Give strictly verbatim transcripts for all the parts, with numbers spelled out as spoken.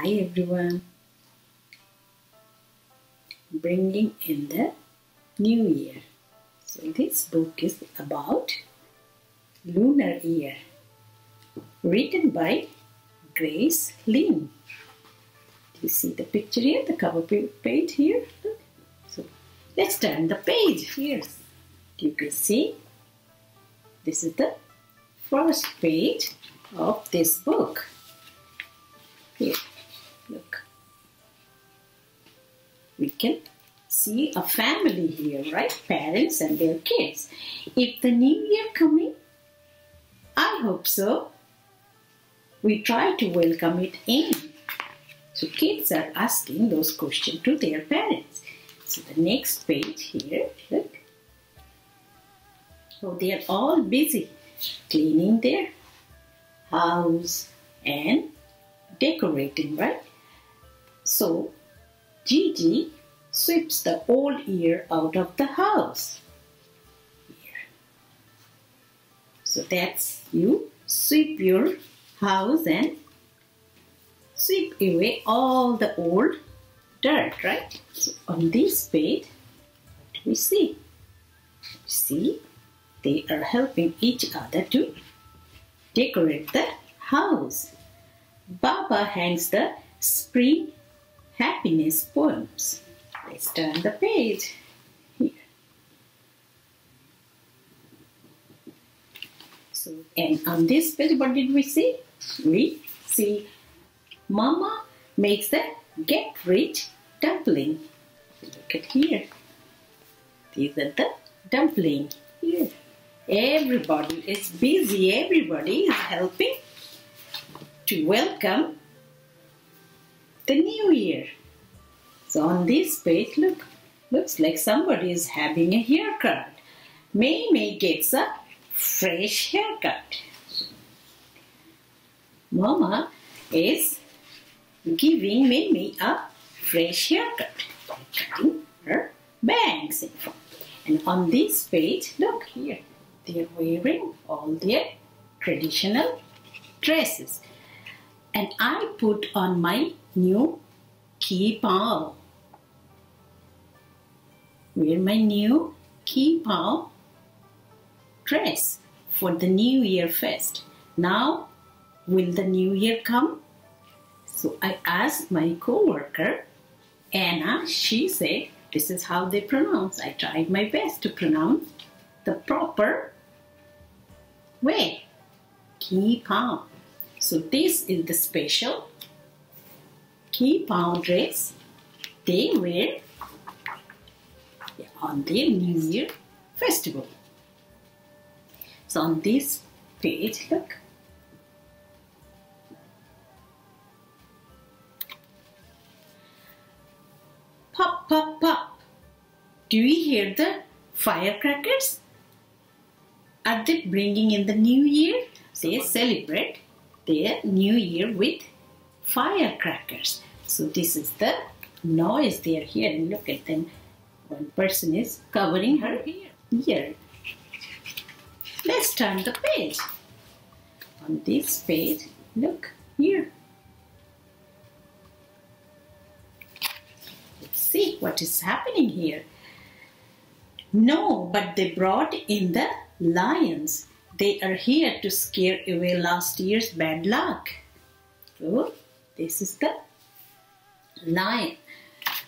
Hi everyone, bringing in the new year. So this book is about Lunar Year, written by Grace Lin. Do you see the picture here, the cover page here? Look. So let's turn the page here. You can see this is the first page of this book. Here, look. We can see a family here, right? Parents and their kids. If the new year coming, I hope so. We try to welcome it in. So kids are asking those questions to their parents. So the next page here, look. So they are all busy cleaning their house and decorating, right? So Gigi sweeps the old year out of the house. Here. So that's you sweep your house and sweep away all the old dirt, right? So on this page, what do we see? See, they are helping each other to decorate the house. Baba hangs the spring happiness poems. Let's turn the page. Here. So, and on this page, what did we see? We see Mama makes the get rich dumpling. Look at here. These are the dumpling. Here. Everybody is busy. Everybody is helping to welcome the new year. So on this page, look, looks like somebody is having a haircut. May May gets a fresh haircut. Mama is giving May May a fresh haircut, cutting her bangs in front. And on this page, look here, they are wearing all their traditional dresses. And I put on my new kippah. Wear my new kippah dress for the New Year fest. Now, will the New Year come? So I asked my co-worker, Anna. She said, this is how they pronounce. I tried my best to pronounce the proper way. Kippah. So this is the special kippah dress they wear on their New Year festival. So on this page, look. Pop, pop, pop. Do you hear the firecrackers? Are they bringing in the New Year? They celebrate their New Year with firecrackers. So this is the noise they are hearing. Look at them. One person is covering her ear. Let's turn the page. On this page, look here. Let's see what is happening here. No, but they brought in the lions. They are here to scare away last year's bad luck. So, this is the lion.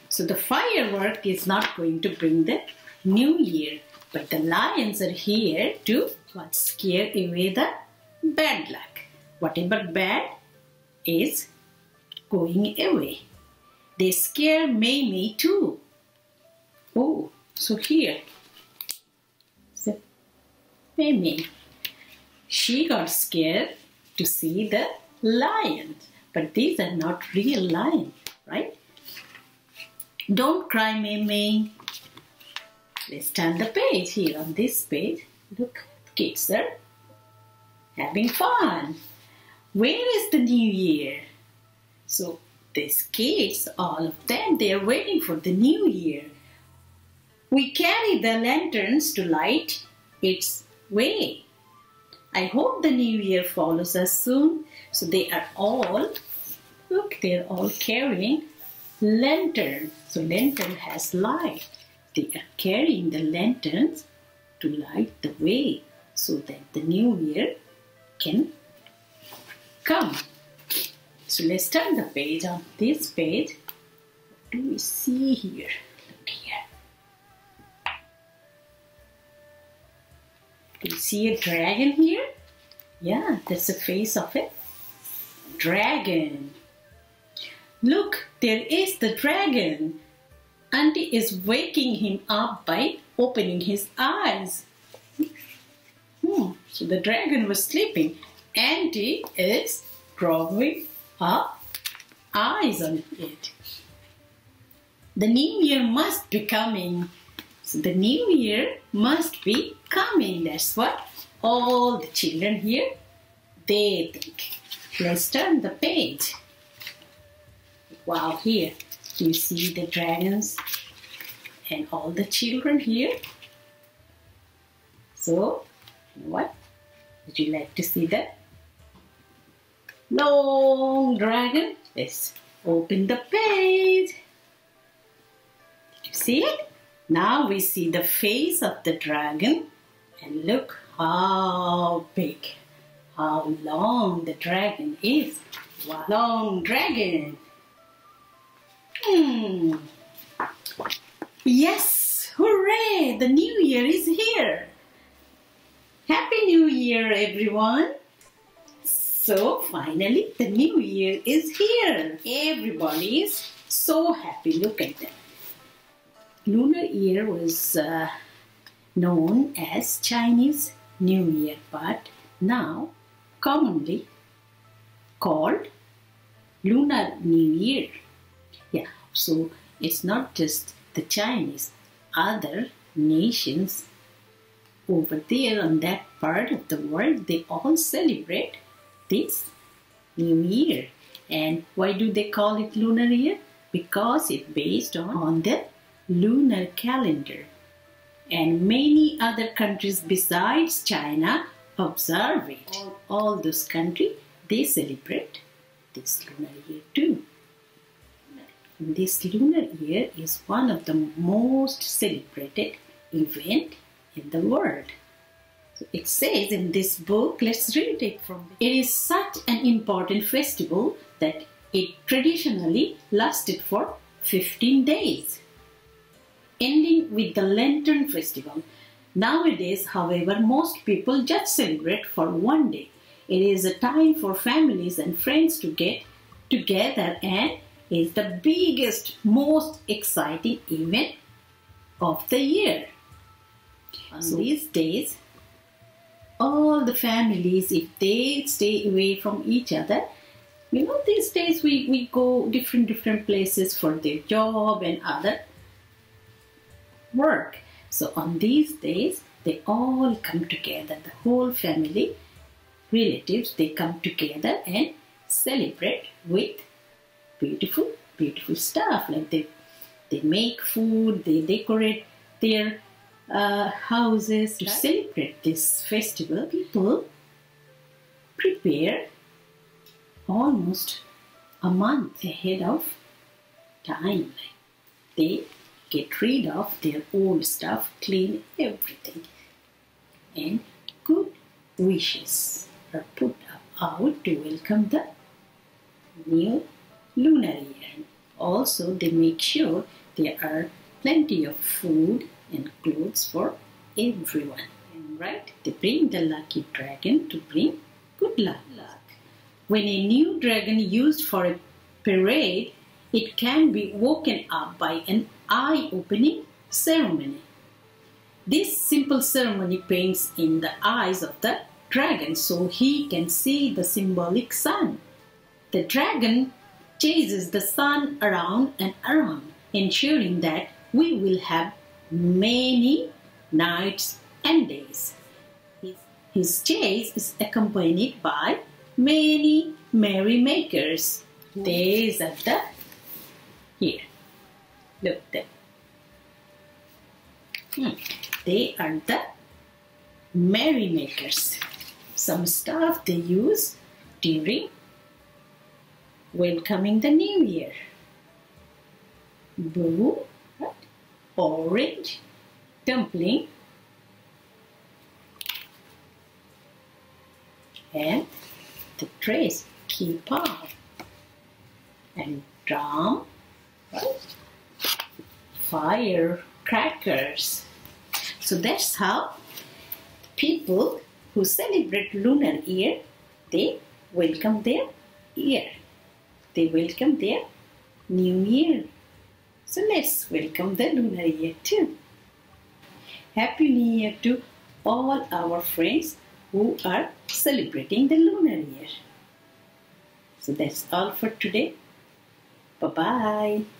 So the firework is not going to bring the new year. But the lions are here to what, scare away the bad luck. Whatever bad is going away. They scare Mamie too. Oh, so here. So, Mamie. She got scared to see the lions, but these are not real lions, right? Don't cry, May May. Let's turn the page here. On this page, look, kids are having fun. Where is the new year? So these kids, all of them, they are waiting for the new year. We carry the lanterns to light its way. I hope the new year follows us soon. So they are all, look, they're all carrying lantern. So lantern has light. They are carrying the lanterns to light the way so that the new year can come. So let's turn the page. On this page, what do we see here? Look here. Do you see a dragon here? Yeah, that's the face of a dragon. Look, there is the dragon. Auntie is waking him up by opening his eyes. Hmm. So the dragon was sleeping. Auntie is drawing her eyes on it. The new year must be coming. So the new year must be coming. That's what all the children here, they think. Let's turn the page. Wow, here you see the dragons and all the children here. So, what? Would you like to see the long dragon? Let's open the page. You see it? Now we see the face of the dragon, and look how big, how long the dragon is. Wow. Long dragon. Hmm. Yes, hooray, the new year is here. Happy New Year, everyone. So finally the new year is here. Everybody is so happy. Look at them. Lunar year was uh, known as Chinese New Year, but now commonly called Lunar New Year. Yeah, so it's not just the Chinese, other nations over there on that part of the world, they all celebrate this New Year. And why do they call it Lunar Year? Because it's based on, on the lunar calendar, and many other countries besides China observe it. All, all those countries, they celebrate this lunar year too. This lunar year is one of the most celebrated event in the world. So it says in this book, let's read it from it. It is such an important festival that it traditionally lasted for fifteen days. Ending with the Lantern Festival. Nowadays, however, most people just celebrate for one day. It is a time for families and friends to get together and is the biggest, most exciting event of the year. On so, these days, all the families, if they stay away from each other, you know, these days we, we go different, different places for their job and other work. So on these days they all come together, the whole family, relatives, they come together and celebrate with beautiful beautiful stuff, like they they make food, they decorate their uh, houses to celebrate this festival. People prepare almost a month ahead of time. They get rid of their old stuff, clean everything, and good wishes are put out to welcome the new lunar year. Also, they make sure there are plenty of food and clothes for everyone. And right, they bring the lucky dragon to bring good luck. When a new dragon used for a parade, it can be woken up by an eye-opening ceremony. This simple ceremony paints in the eyes of the dragon so he can see the symbolic sun. The dragon chases the sun around and around, ensuring that we will have many nights and days. His chase is accompanied by many merrymakers. Days at the Here, look there. Hmm. They are the merrymakers. some stuff they use during welcoming the new year. Blue, right? Orange, dumpling, and the trays, kipa, and drum, right? Firecrackers. So that's how people who celebrate Lunar Year, they welcome their year. They welcome their new year. So let's welcome the Lunar Year too. Happy New Year to all our friends who are celebrating the Lunar Year. So that's all for today. Bye-bye.